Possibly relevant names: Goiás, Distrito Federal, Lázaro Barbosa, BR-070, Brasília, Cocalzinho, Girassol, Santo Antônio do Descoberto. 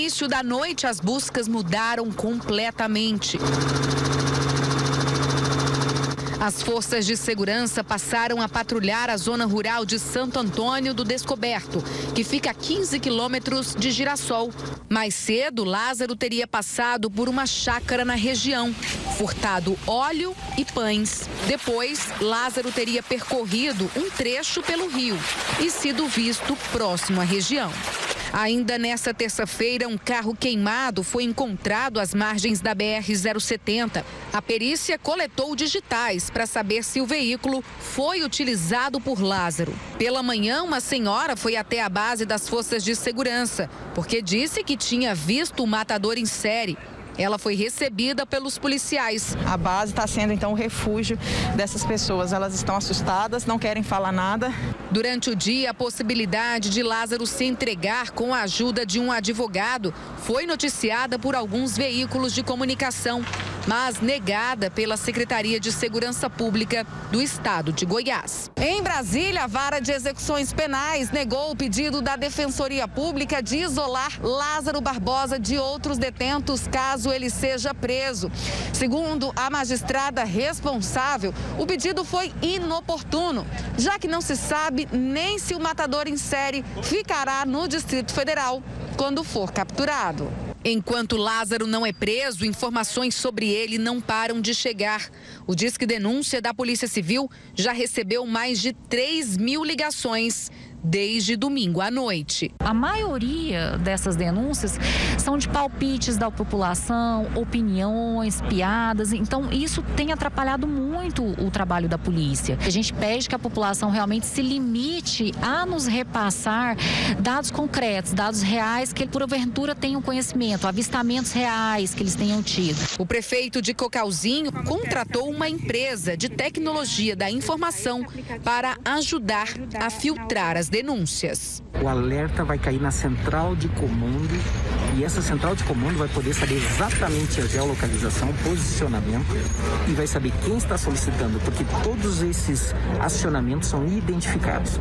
início da noite, as buscas mudaram completamente. As forças de segurança passaram a patrulhar a zona rural de Santo Antônio do Descoberto, que fica a 15 quilômetros de Girassol. Mais cedo, Lázaro teria passado por uma chácara na região, furtado óleo e pães. Depois, Lázaro teria percorrido um trecho pelo rio e sido visto próximo à região. Ainda nesta terça-feira, um carro queimado foi encontrado às margens da BR-070. A perícia coletou digitais para saber se o veículo foi utilizado por Lázaro. Pela manhã, uma senhora foi até a base das forças de segurança, porque disse que tinha visto o matador em série. Ela foi recebida pelos policiais. A base está sendo, então, o refúgio dessas pessoas. Elas estão assustadas, não querem falar nada. Durante o dia, a possibilidade de Lázaro se entregar com a ajuda de um advogado foi noticiada por alguns veículos de comunicação, mas negada pela Secretaria de Segurança Pública do Estado de Goiás. Em Brasília, a Vara de Execuções Penais negou o pedido da Defensoria Pública de isolar Lázaro Barbosa de outros detentos caso ele seja preso. Segundo a magistrada responsável, o pedido foi inoportuno, já que não se sabe nem se o matador em série ficará no Distrito Federal quando for capturado. Enquanto Lázaro não é preso, informações sobre ele não param de chegar. O Disque Denúncia da Polícia Civil já recebeu mais de 3 mil ligações desde domingo à noite. A maioria dessas denúncias são de palpites da população, opiniões, piadas. Então, isso tem atrapalhado muito o trabalho da polícia. A gente pede que a população realmente se limite a nos repassar dados concretos, dados reais, que porventura tenham conhecimento, avistamentos reais que eles tenham tido. O prefeito de Cocalzinho contratou uma empresa de tecnologia da informação para ajudar a filtrar as denúncias. O alerta vai cair na central de comando e essa central de comando vai poder saber exatamente a geolocalização, posicionamento e vai saber quem está solicitando, porque todos esses acionamentos são identificados.